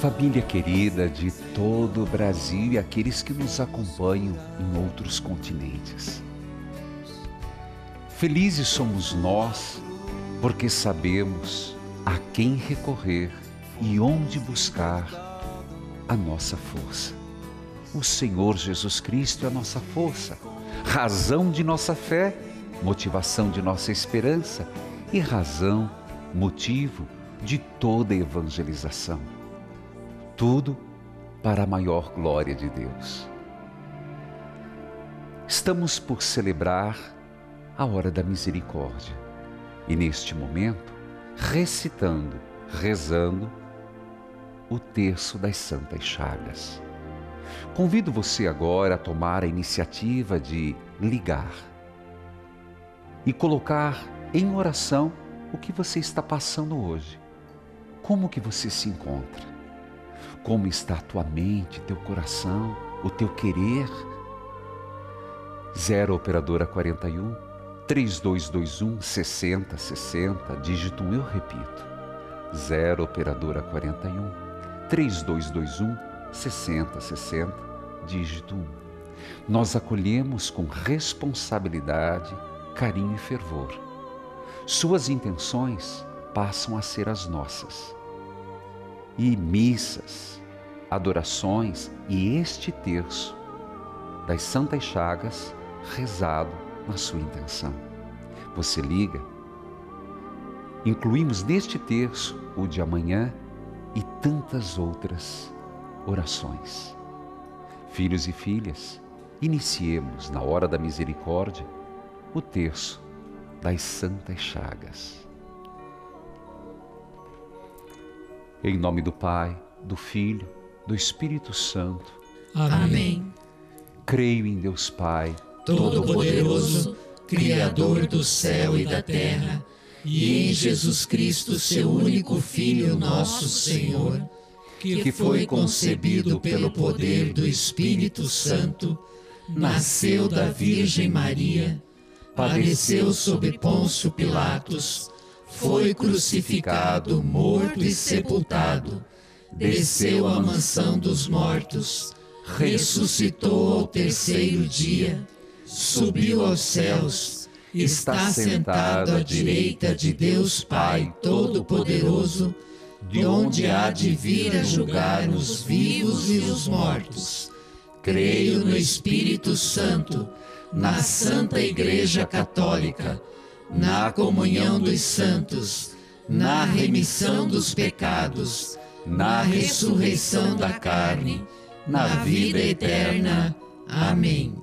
Família querida de todo o Brasil e aqueles que nos acompanham em outros continentes. Felizes somos nós, porque sabemos a quem recorrer e onde buscar a nossa força. O Senhor Jesus Cristo é a nossa força, razão de nossa fé, motivação de nossa esperança e razão, motivo de toda a evangelização. Tudo para a maior glória de Deus. Estamos por celebrar a Hora da Misericórdia e neste momento recitando, rezando o Terço das Santas Chagas. Convido você agora a tomar a iniciativa de ligar e colocar em oração o que você está passando hoje. Como que você se encontra? Como está a tua mente, teu coração, o teu querer? 0 operadora 41 3221 6060, dígito 1, eu repito. 0 operadora 41 3221 6060, dígito 1. Nós acolhemos com responsabilidade, carinho e fervor. Suas intenções passam a ser as nossas. E missas, adorações e este terço das Santas Chagas rezado na sua intenção. Você liga. Incluímos neste terço o de amanhã e tantas outras orações. Filhos e filhas, iniciemos na Hora da Misericórdia o Terço das Santas Chagas. Em nome do Pai, do Filho, do Espírito Santo. Amém. Creio em Deus Pai, Todo-Poderoso, Criador do céu e da terra, e em Jesus Cristo, seu único Filho, nosso Senhor, que foi concebido pelo poder do Espírito Santo, nasceu da Virgem Maria, padeceu sob Pôncio Pilatos, foi crucificado, morto e sepultado, desceu à mansão dos mortos, ressuscitou ao terceiro dia, subiu aos céus, está sentado à direita de Deus Pai Todo-Poderoso, de onde há de vir a julgar os vivos e os mortos. Creio no Espírito Santo, na Santa Igreja Católica, na comunhão dos santos, na remissão dos pecados, na ressurreição da carne, na vida eterna. Amém.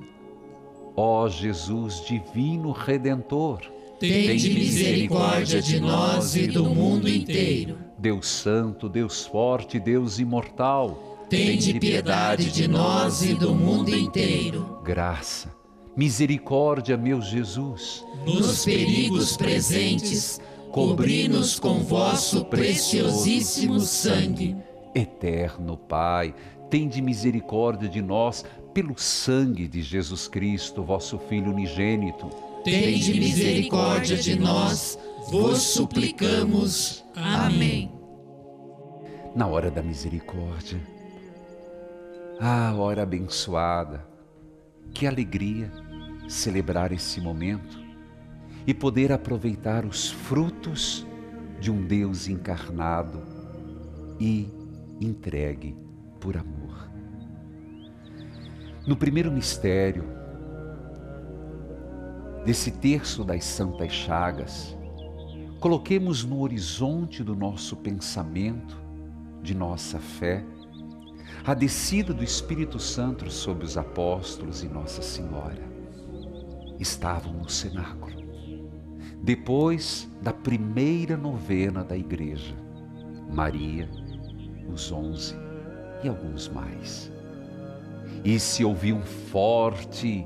Ó Jesus divino Redentor, tende misericórdia de nós e do mundo inteiro. Deus Santo, Deus Forte, Deus Imortal, tende piedade de nós e do mundo inteiro. Graça, misericórdia, meu Jesus, nos perigos presentes, cobri-nos com vosso preciosíssimo sangue. Eterno Pai, tende misericórdia de nós pelo sangue de Jesus Cristo, vosso Filho unigênito. Tende misericórdia de nós, vos suplicamos. Amém. Na Hora da Misericórdia, hora abençoada, que alegria celebrar esse momento e poder aproveitar os frutos de um Deus encarnado e entregue por amor. No primeiro mistério desse Terço das Santas Chagas, coloquemos no horizonte do nosso pensamento, de nossa fé, a descida do Espírito Santo sobre os apóstolos e Nossa Senhora. Estavam no cenáculo, depois da primeira novena da igreja, Maria, os 11 e alguns mais. E se ouviu um forte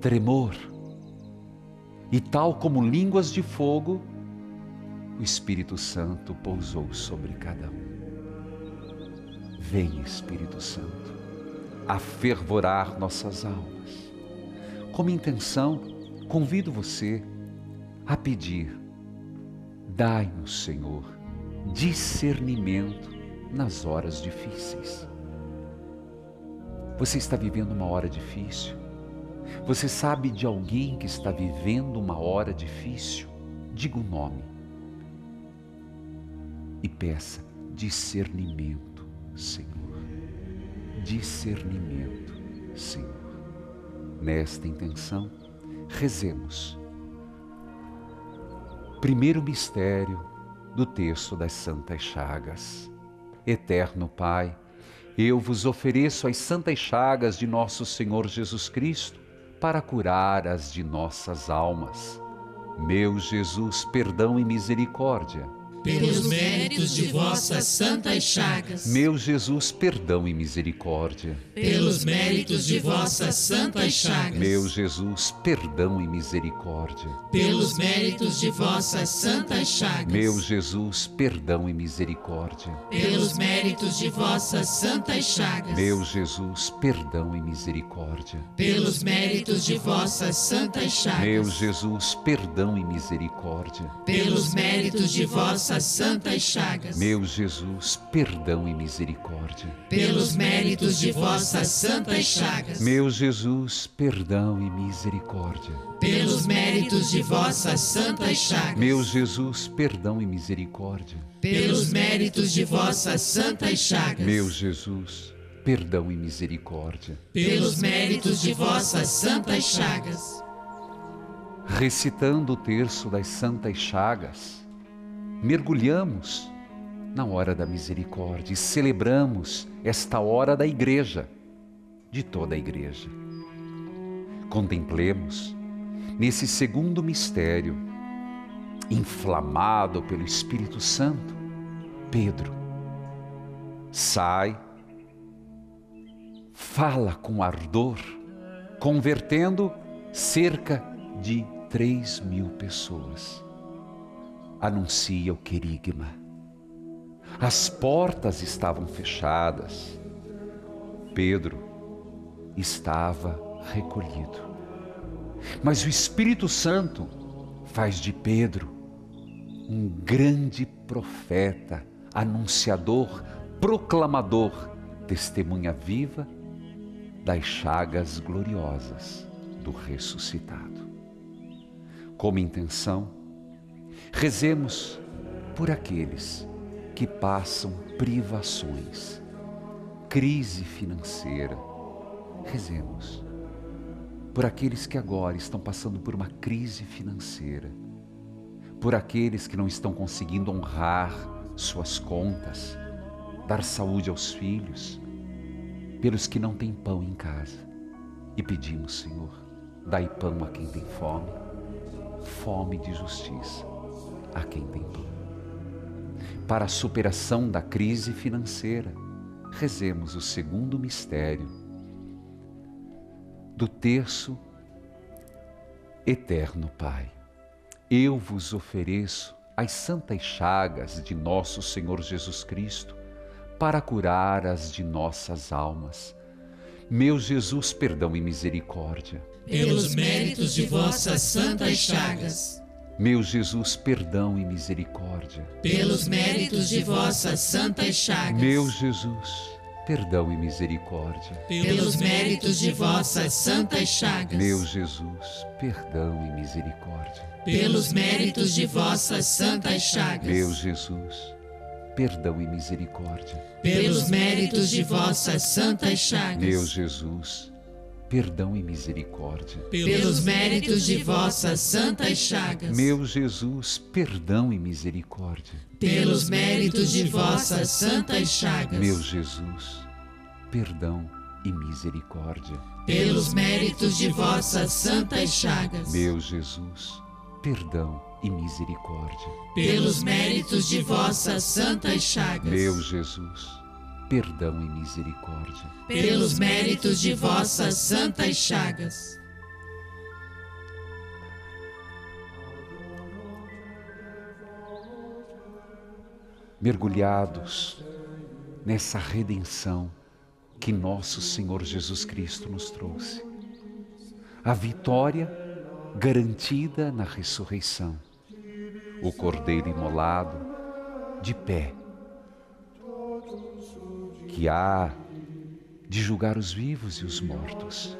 tremor, e tal como línguas de fogo, o Espírito Santo pousou sobre cada um. Vem, Espírito Santo, a fervorar nossas almas. Como intenção, convido você a pedir: dai-nos, Senhor, discernimento nas horas difíceis. Você está vivendo uma hora difícil? Você sabe de alguém que está vivendo uma hora difícil? Diga o nome e peça discernimento, Senhor. Discernimento, Senhor. Nesta intenção, rezemos. Primeiro mistério do Terço das Santas Chagas. Eterno Pai, eu vos ofereço as santas chagas de nosso Senhor Jesus Cristo para curar as de nossas almas. Meu Jesus, perdão e misericórdia. Pelos méritos de vossas santas chagas. Meu Jesus, perdão e misericórdia. Pelos méritos de vossas santas chagas. Meu Jesus, perdão e misericórdia. Pelos méritos de vossas santas chagas. Meu Jesus, perdão e misericórdia. Pelos méritos de vossas santas chagas. Meu Jesus, perdão e misericórdia. Pelos méritos de vossas santas chagas. Meu Jesus, perdão e misericórdia. Pelos méritos de vossas santas chagas. Meu Jesus, perdão e misericórdia. Pelos méritos de vossas santas chagas. Meu Jesus, perdão e misericórdia. Pelos méritos de vossas santas chagas. Meu Jesus, perdão e misericórdia. Pelos méritos de vossas santas chagas. Meu Jesus, perdão e misericórdia. Pelos méritos de vossas santas chagas. Recitando o Terço das Santas Chagas, mergulhamos na hora da misericórdia e celebramos esta hora da igreja, de toda a igreja. Contemplemos nesse segundo mistério, inflamado pelo Espírito Santo, Pedro sai, fala com ardor, convertendo cerca de 3.000 pessoas. Anuncia o querigma. As portas estavam fechadas. Pedro estava recolhido. Mas o Espírito Santo faz de Pedro um grande profeta, anunciador, proclamador, testemunha viva das chagas gloriosas do ressuscitado. Como intenção, rezemos por aqueles que passam privações, crise financeira. Rezemos por aqueles que agora estão passando por uma crise financeira, por aqueles que não estão conseguindo honrar suas contas, dar saúde aos filhos, pelos que não têm pão em casa. E pedimos, Senhor, dai pão a quem tem fome, fome de justiça a quem tem pão. Para a superação da crise financeira, rezemos o segundo mistério do Terço. Eterno Pai, eu vos ofereço as santas chagas de nosso Senhor Jesus Cristo para curar as de nossas almas. Meu Jesus, perdão e misericórdia. Pelos méritos de vossas santas chagas. Meu Jesus, perdão e misericórdia. Pelos méritos de vossas santas chagas. Meu Jesus, perdão e misericórdia. Pelos méritos de vossas santas chagas. Meu Jesus, perdão e misericórdia. Pelos méritos de vossas santas chagas. Meu Jesus, perdão e misericórdia. Pelos méritos de vossas santas chagas. Meu Jesus, perdão e misericórdia. Pelos méritos de vossas santas chagas. Meu Jesus, perdão e misericórdia. Pelos méritos de vossas santas chagas. Meu Jesus, perdão e misericórdia. Pelos méritos de vossas santas chagas. Meu Jesus, perdão e misericórdia. Pelos méritos de vossas santas chagas. Meu Jesus, perdão e misericórdia. Pelos méritos de vossas santas chagas. Mergulhados nessa redenção que nosso Senhor Jesus Cristo nos trouxe, a vitória garantida na ressurreição, o Cordeiro imolado de pé, que há de julgar os vivos e os mortos,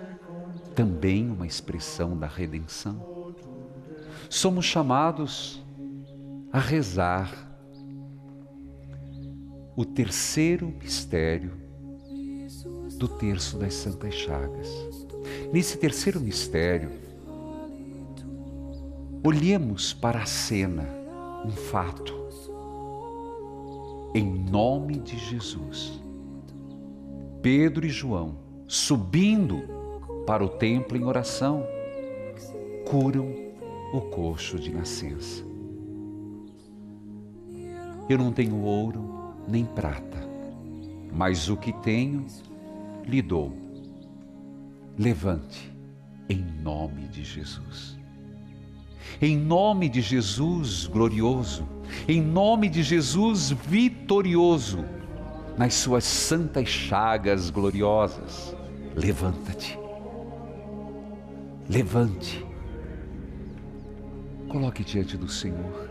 também uma expressão da redenção. Somos chamados a rezar o terceiro mistério do Terço das Santas Chagas. Nesse terceiro mistério, olhemos para a cena, um fato. Em nome de Jesus, Pedro e João, subindo para o templo em oração, curam o coxo de nascença. Eu não tenho ouro nem prata, mas o que tenho lhe dou. Levante em nome de Jesus. Em nome de Jesus glorioso, em nome de Jesus vitorioso, nas suas santas chagas gloriosas, levanta-te, levante, coloque diante do Senhor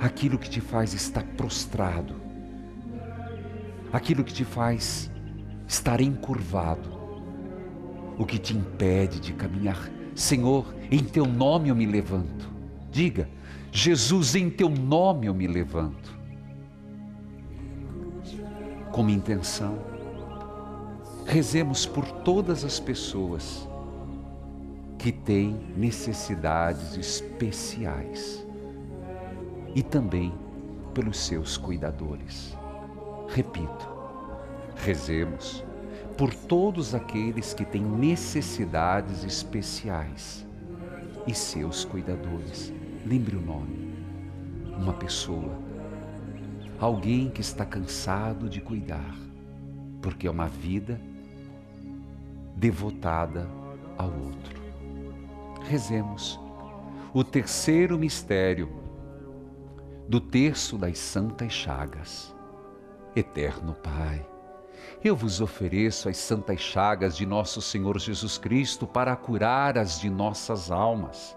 aquilo que te faz estar prostrado, aquilo que te faz estar encurvado, o que te impede de caminhar. Senhor, em teu nome eu me levanto. Diga, Jesus, em teu nome eu me levanto. Como intenção, rezemos por todas as pessoas que têm necessidades especiais e também pelos seus cuidadores. Repito, rezemos por todos aqueles que têm necessidades especiais e seus cuidadores. Lembre o nome, uma pessoa, alguém que está cansado de cuidar, porque é uma vida devotada ao outro. Rezemos o terceiro mistério do Terço das Santas Chagas. Eterno Pai, eu vos ofereço as santas chagas de nosso Senhor Jesus Cristo para curar as de nossas almas.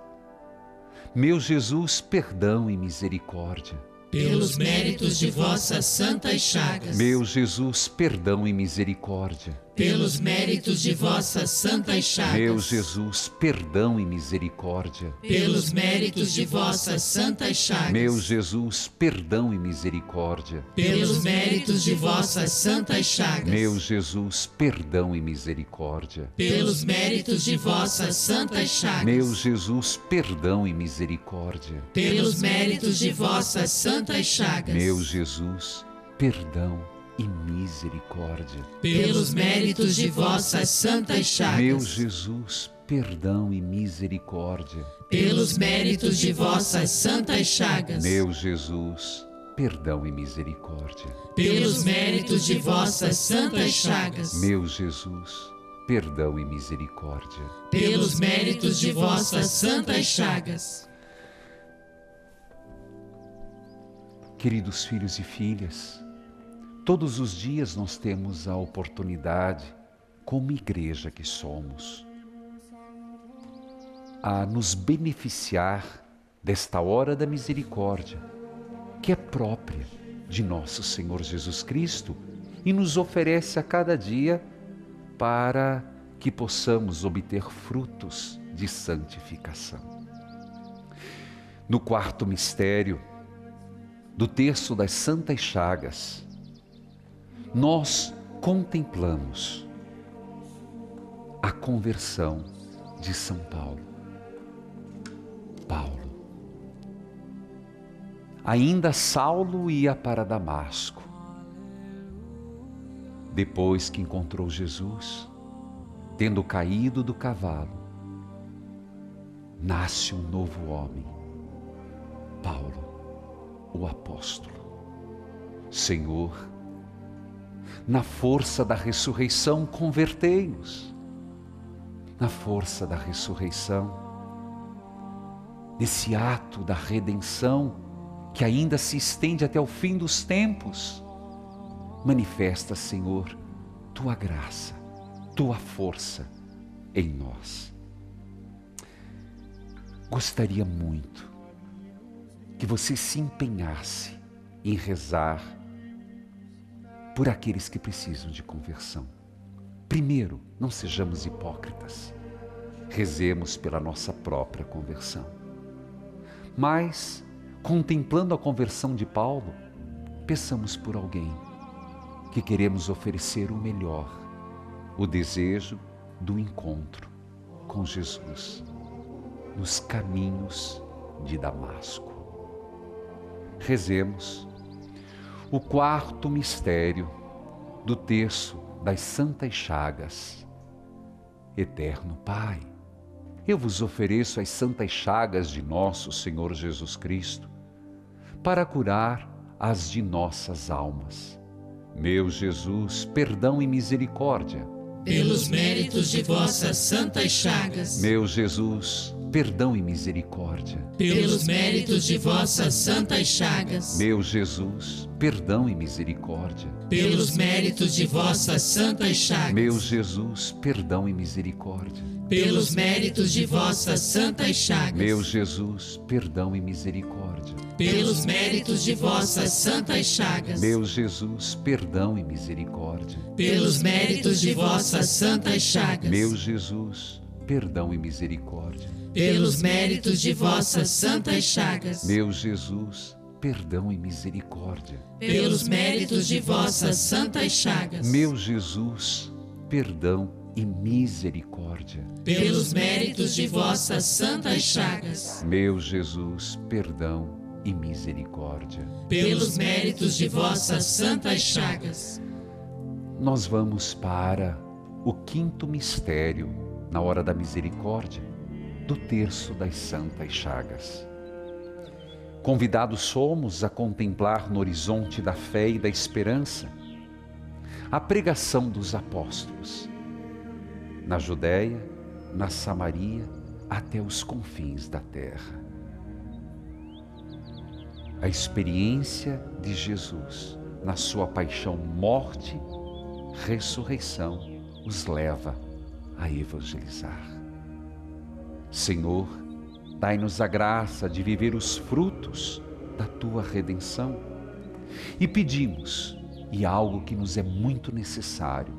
Meu Jesus, perdão e misericórdia. Pelos méritos de vossas santas chagas. Meu Jesus, perdão e misericórdia. Pelos méritos de vossas santas chagas. Meu Jesus, perdão e misericórdia. Pelos méritos de vossas santas chagas. Meu Jesus, perdão e misericórdia. Pelos méritos de vossas santas chagas. Meu Jesus, perdão e misericórdia. Pelos méritos de vossas santas chagas. Meu Jesus, perdão e misericórdia. Pelos méritos de vossas santas chagas. Meu Jesus, perdão e misericórdia. Pelos méritos de vossas santas chagas. Meu Jesus, perdão e misericórdia. Pelos méritos de vossas santas chagas. Meu Jesus, perdão e misericórdia. Pelos méritos de vossas santas chagas. Meu Jesus, perdão e misericórdia. Pelos méritos de vossas santas chagas. Queridos filhos e filhas, todos os dias nós temos a oportunidade, como igreja que somos, a nos beneficiar desta hora da misericórdia, que é própria de nosso Senhor Jesus Cristo e nos oferece a cada dia para que possamos obter frutos de santificação. No quarto mistério do Terço das Santas Chagas, nós contemplamos a conversão de São Paulo. Paulo, ainda Saulo, ia para Damasco. Depois que encontrou Jesus, tendo caído do cavalo, nasce um novo homem, Paulo, o apóstolo. Senhor, na força da ressurreição, convertei-os. Na força da ressurreição, nesse ato da redenção que ainda se estende até o fim dos tempos, manifesta, Senhor, tua graça, tua força em nós. Gostaria muito que você se empenhasse em rezar por aqueles que precisam de conversão. Primeiro, não sejamos hipócritas. Rezemos pela nossa própria conversão. Mas, contemplando a conversão de Paulo, peçamos por alguém que queremos oferecer o melhor, o desejo do encontro com Jesus nos caminhos de Damasco. Rezemos o quarto mistério do Terço das Santas Chagas. Eterno Pai, eu vos ofereço as santas chagas de nosso Senhor Jesus Cristo para curar as de nossas almas. Meu Jesus, perdão e misericórdia. Pelos méritos de vossas santas chagas. Meu Jesus, perdão e misericórdia. Pelos méritos de vossas santas chagas. Meu Jesus, perdão e misericórdia. Pelos méritos de vossas santas chagas. Meu Jesus, perdão e misericórdia. Pelos méritos de vossas santas chagas. Meu Jesus, perdão e misericórdia. Pelos méritos de vossas santas chagas. Meu Jesus, perdão e misericórdia. Pelos méritos de vossas santas chagas. Meu Jesus, perdão e misericórdia. Pelos méritos de vossas santas chagas. Meu Jesus, perdão e misericórdia. Pelos méritos de vossas santas chagas. Meu Jesus, perdão e misericórdia. Pelos méritos de vossas santas chagas. Meu Jesus, perdão e misericórdia. Pelos méritos de vossas santas chagas. Nós vamos para o quinto mistério, na hora da misericórdia, do Terço das Santas Chagas. Convidados somos a contemplar no horizonte da fé e da esperança a pregação dos apóstolos na Judéia, na Samaria, até os confins da terra. A experiência de Jesus na sua paixão, morte, ressurreição, os leva a evangelizar. Senhor, dai-nos a graça de viver os frutos da Tua redenção, e pedimos, e algo que nos é muito necessário,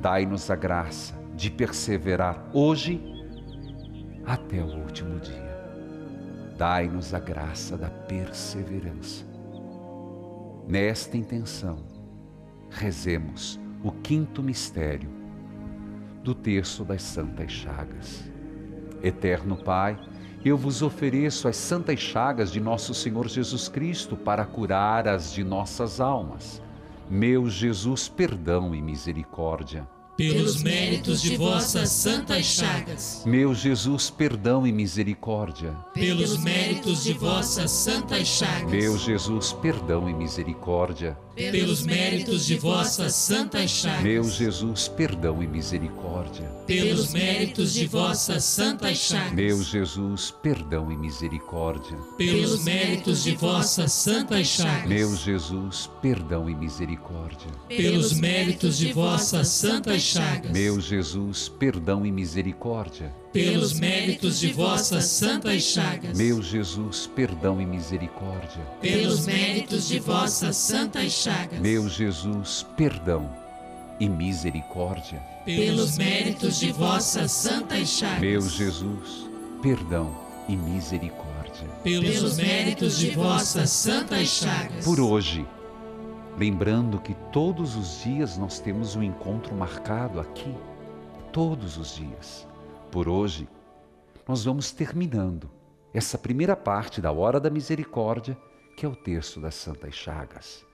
dai-nos a graça de perseverar hoje até o último dia. Dai-nos a graça da perseverança. Nesta intenção, rezemos o quinto mistério do Terço das Santas Chagas. Eterno Pai, eu vos ofereço as santas chagas de nosso Senhor Jesus Cristo para curar as de nossas almas. Meu Jesus, perdão e misericórdia. Pelos méritos de vossas santas chagas. Meu Jesus, perdão e misericórdia. Pelos méritos de vossas santas chagas. Meu Jesus, perdão e misericórdia. Pelos méritos de vossas santas chagas. Meu Jesus, perdão e misericórdia. Pelos méritos de vossas santas chagas. Meu Jesus, perdão e misericórdia. Pelos méritos de vossas santas chagas. Meu Jesus, perdão e misericórdia. Pelos méritos de vossas santas chagas. Meu Jesus, perdão e misericórdia. Pelos méritos de vossas santas chagas. Meu Jesus, perdão e misericórdia. Pelos méritos de vossas santas chagas. Meu Jesus, perdão e misericórdia. Pelos méritos de vossas santas chagas. Meu Jesus, perdão e misericórdia. Pelos méritos de vossas santas chagas. Por hoje, lembrando que todos os dias nós temos um encontro marcado aqui, todos os dias. Por hoje, nós vamos terminando essa primeira parte da Hora da Misericórdia, que é o Terço das Santas Chagas.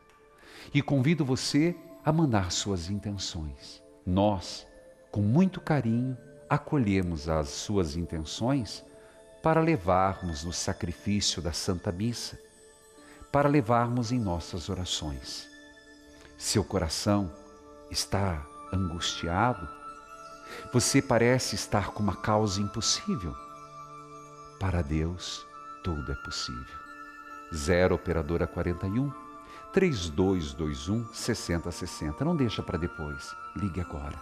E convido você a mandar suas intenções. Nós, com muito carinho, acolhemos as suas intenções para levarmos no sacrifício da Santa Missa, para levarmos em nossas orações. Seu coração está angustiado? Você parece estar com uma causa impossível? Para Deus, tudo é possível. 0 operadora 41 3221 6060. Não deixa para depois. Ligue agora.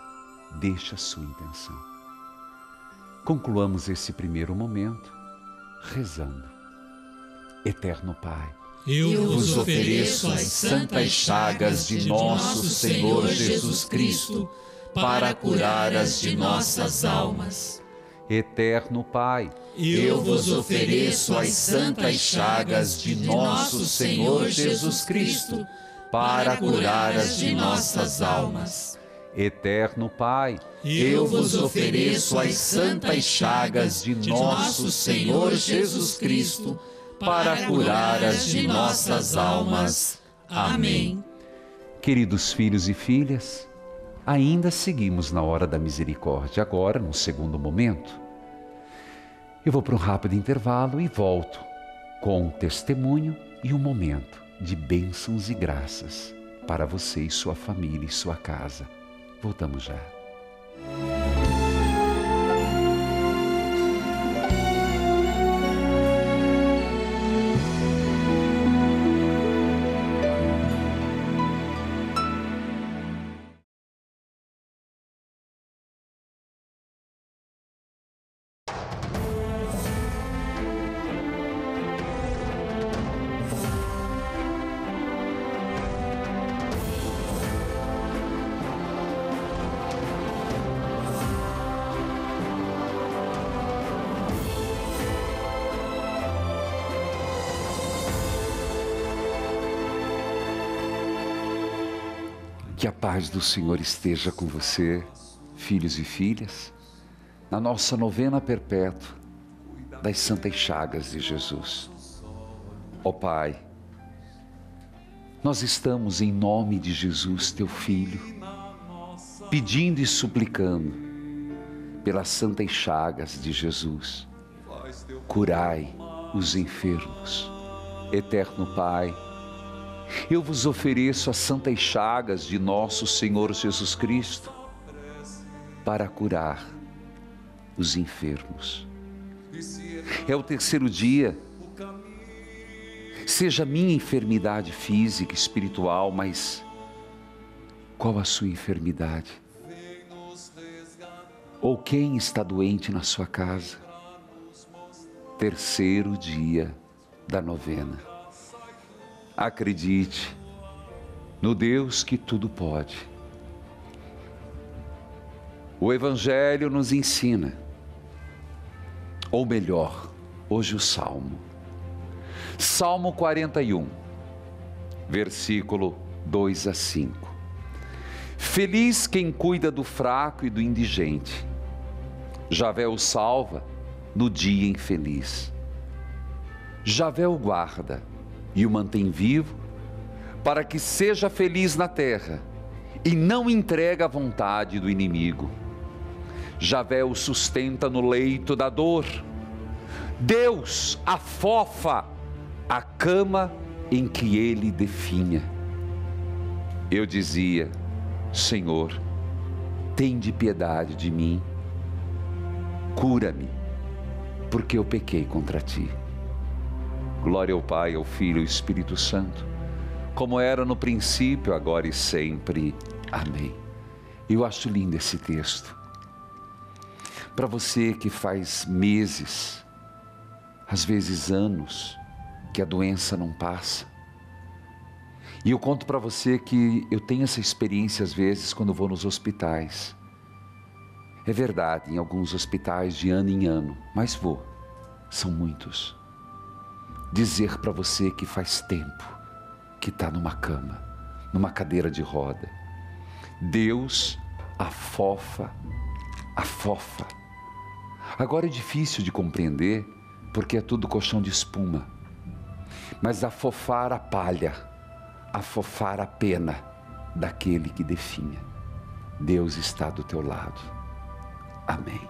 Deixa a sua intenção. Concluamos esse primeiro momento rezando. Eterno Pai, eu vos ofereço as santas chagas de nosso Senhor Jesus Cristo, para curar as de nossas almas. Eterno Pai, eu vos ofereço as santas chagas de nosso Senhor Jesus Cristo, para curar as de nossas almas. Eterno Pai, eu vos ofereço as santas chagas de nosso Senhor Jesus Cristo, para curar as de nossas almas. Amém. Queridos filhos e filhas, ainda seguimos na hora da misericórdia, agora no segundo momento. Eu vou para um rápido intervalo e volto com um testemunho e um momento de bênçãos e graças para você e sua família e sua casa. Voltamos já. Que a paz do Senhor esteja com você, filhos e filhas, na nossa novena perpétua das santas chagas de Jesus. Ó Pai, nós estamos em nome de Jesus, teu Filho, pedindo e suplicando pelas santas chagas de Jesus. Curai os enfermos. Eterno Pai, eu vos ofereço as santas chagas de nosso Senhor Jesus Cristo para curar os enfermos. É o terceiro dia, seja minha enfermidade física, espiritual, mas qual a sua enfermidade? Ou quem está doente na sua casa? Terceiro dia da novena. Acredite no Deus que tudo pode. O Evangelho nos ensina, ou melhor, hoje o Salmo. Salmo 41, versículo 2 a 5. Feliz quem cuida do fraco e do indigente. Javé o salva no dia infeliz. Javé o guarda e o mantém vivo, para que seja feliz na terra, e não entrega à vontade do inimigo. Javé o sustenta no leito da dor. Deus afofa a cama em que ele definha. Eu dizia, Senhor, tende piedade de mim, cura-me, porque eu pequei contra ti. Glória ao Pai, ao Filho e ao Espírito Santo, como era no princípio, agora e sempre. Amém. Eu acho lindo esse texto. Para você que faz meses, às vezes anos, que a doença não passa. E eu conto para você que eu tenho essa experiência às vezes quando vou nos hospitais. É verdade, em alguns hospitais de ano em ano, mas vou, são muitos. Dizer para você que faz tempo que está numa cama, numa cadeira de roda. Deus afofa. Agora é difícil de compreender, porque é tudo colchão de espuma. Mas afofar a palha, afofar a pena daquele que definha. Deus está do teu lado. Amém.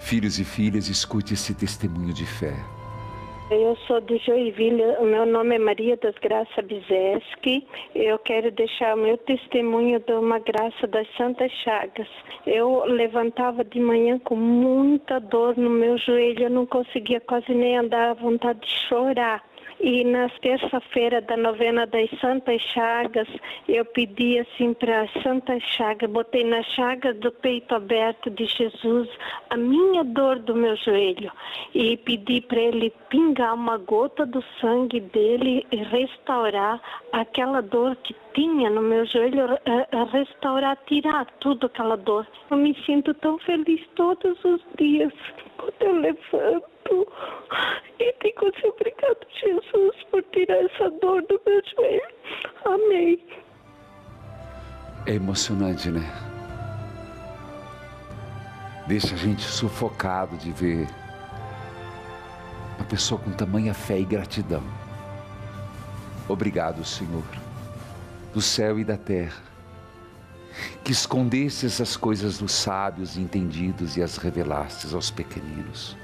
Filhos e filhas, escute esse testemunho de fé. Eu sou de Joinville, o meu nome é Maria das Graças Bizzeski. Eu quero deixar o meu testemunho de uma graça das santas chagas. Eu levantava de manhã com muita dor no meu joelho, eu não conseguia quase nem andar, à vontade de chorar. E na terça-feira da novena das Santas Chagas, eu pedi assim para a Santa Chaga, botei na chaga do peito aberto de Jesus a minha dor do meu joelho e pedi para ele pingar uma gota do sangue dele e restaurar aquela dor que tinha no meu joelho, restaurar, tirar tudo aquela dor. Eu me sinto tão feliz todos os dias quando eu levanto e digo assim: obrigado, Jesus, por tirar essa dor do meu joelho. Amém. É emocionante, né? Deixa a gente sufocado de ver uma pessoa com tamanha fé e gratidão. Obrigado, Senhor, do céu e da terra, que escondesse essas coisas dos sábios e entendidos e as revelastes aos pequeninos.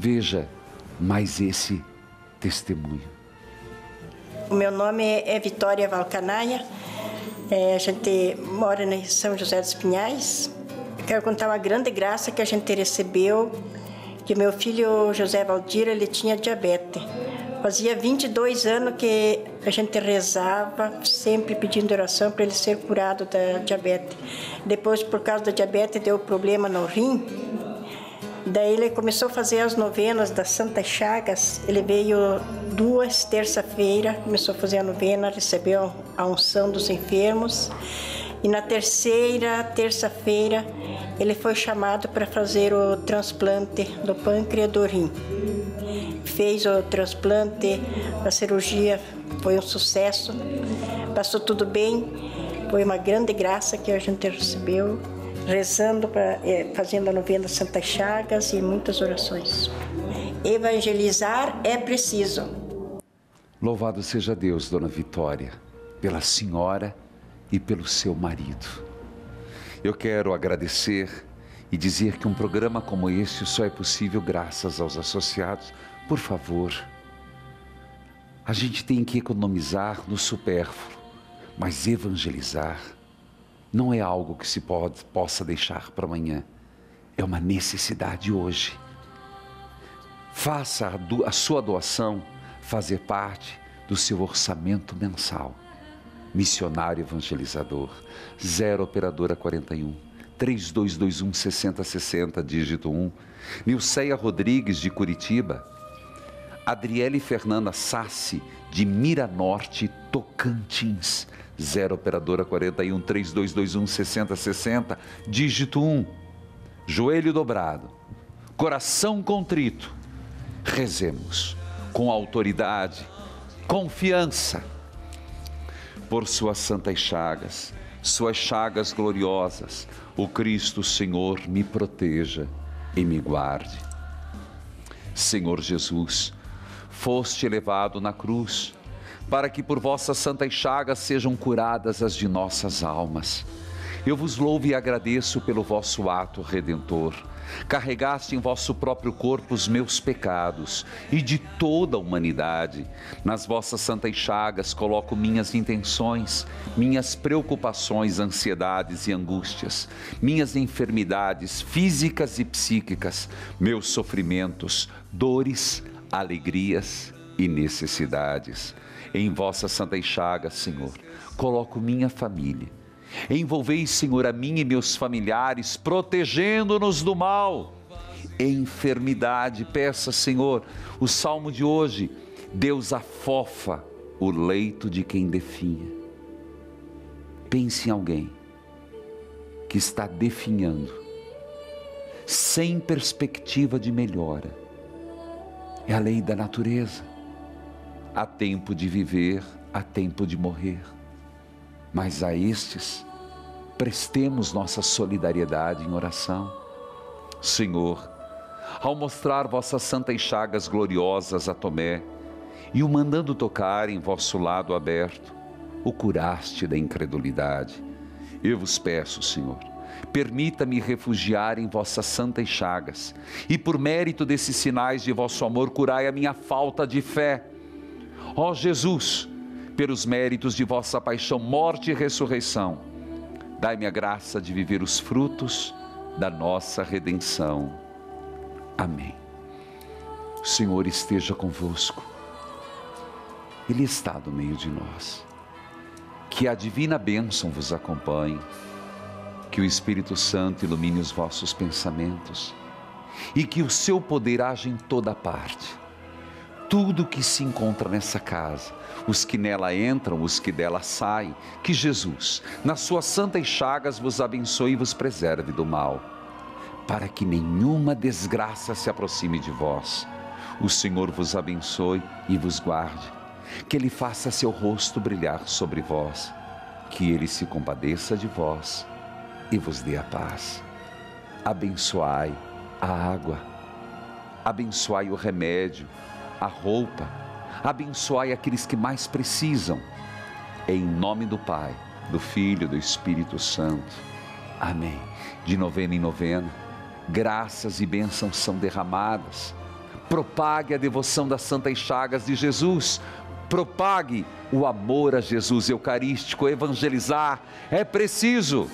Veja mais esse testemunho. O meu nome é Vitória Valcanaia, a gente mora em São José dos Pinhais. Eu quero contar uma grande graça que a gente recebeu, que meu filho José Valdir, ele tinha diabetes. Fazia 22 anos que a gente rezava, sempre pedindo oração para ele ser curado da diabetes. Depois, por causa da diabetes, deu problema no rim. Daí ele começou a fazer as novenas das Santas Chagas. Ele veio duas terça-feira, começou a fazer a novena, recebeu a unção dos enfermos. E na terceira terça-feira, ele foi chamado para fazer o transplante do pâncreas do rim. Fez o transplante, a cirurgia foi um sucesso, passou tudo bem, foi uma grande graça que a gente recebeu, rezando, fazendo a novena Santas Chagas e muitas orações. Evangelizar é preciso. Louvado seja Deus, Dona Vitória, pela senhora e pelo seu marido. Eu quero agradecer e dizer que um programa como este só é possível graças aos associados. Por favor, a gente tem que economizar no supérfluo, mas evangelizar não é algo que se possa deixar para amanhã. É uma necessidade hoje. Faça a sua doação fazer parte do seu orçamento mensal. Missionário Evangelizador, 0 Operadora 41. 3221 6060, dígito 1, Nilceia Rodrigues, de Curitiba, Adriele Fernanda Sassi, de Mira Norte, Tocantins, 0 Operadora 41, 3221 6060, dígito 1, joelho dobrado, coração contrito, rezemos com autoridade, confiança, por suas santas chagas, suas chagas gloriosas, o Cristo Senhor me proteja e me guarde. Senhor Jesus, foste elevado na cruz, para que por vossas santas chagas sejam curadas as de nossas almas. Eu vos louvo e agradeço pelo vosso ato redentor. Carregaste em vosso próprio corpo os meus pecados e de toda a humanidade. Nas vossas santas chagas coloco minhas intenções, minhas preocupações, ansiedades e angústias, minhas enfermidades físicas e psíquicas, meus sofrimentos, dores, alegrias e necessidades. Em vossas santas chagas, Senhor, coloco minha família. Envolvei, Senhor, a mim e meus familiares, protegendo-nos do mal. Enfermidade, peça, Senhor, o salmo de hoje: Deus afofa o leito de quem definha. Pense em alguém que está definhando, sem perspectiva de melhora. É a lei da natureza. Há tempo de viver, há tempo de morrer. Mas a estes, prestemos nossa solidariedade em oração. Senhor, ao mostrar vossas santas chagas gloriosas a Tomé, e o mandando tocar em vosso lado aberto, o curaste da incredulidade. Eu vos peço, Senhor, permita-me refugiar em vossas santas chagas, e por mérito desses sinais de vosso amor, curai a minha falta de fé. Ó Jesus, pelos méritos de vossa paixão, morte e ressurreição, dai-me a graça de viver os frutos da nossa redenção. Amém. O Senhor esteja convosco. Ele está no meio de nós. Que a divina bênção vos acompanhe. Que o Espírito Santo ilumine os vossos pensamentos. E que o seu poder haja em toda parte. Tudo que se encontra nessa casa, os que nela entram, os que dela saem, que Jesus, nas suas santas chagas, vos abençoe e vos preserve do mal, para que nenhuma desgraça se aproxime de vós. O Senhor vos abençoe e vos guarde, que Ele faça seu rosto brilhar sobre vós, que Ele se compadeça de vós e vos dê a paz. Abençoai a água, abençoai o remédio, a roupa, abençoai aqueles que mais precisam, em nome do Pai, do Filho e do Espírito Santo, amém. De novena em novena, graças e bênçãos são derramadas. Propague a devoção das santas chagas de Jesus, propague o amor a Jesus eucarístico. Evangelizar é preciso.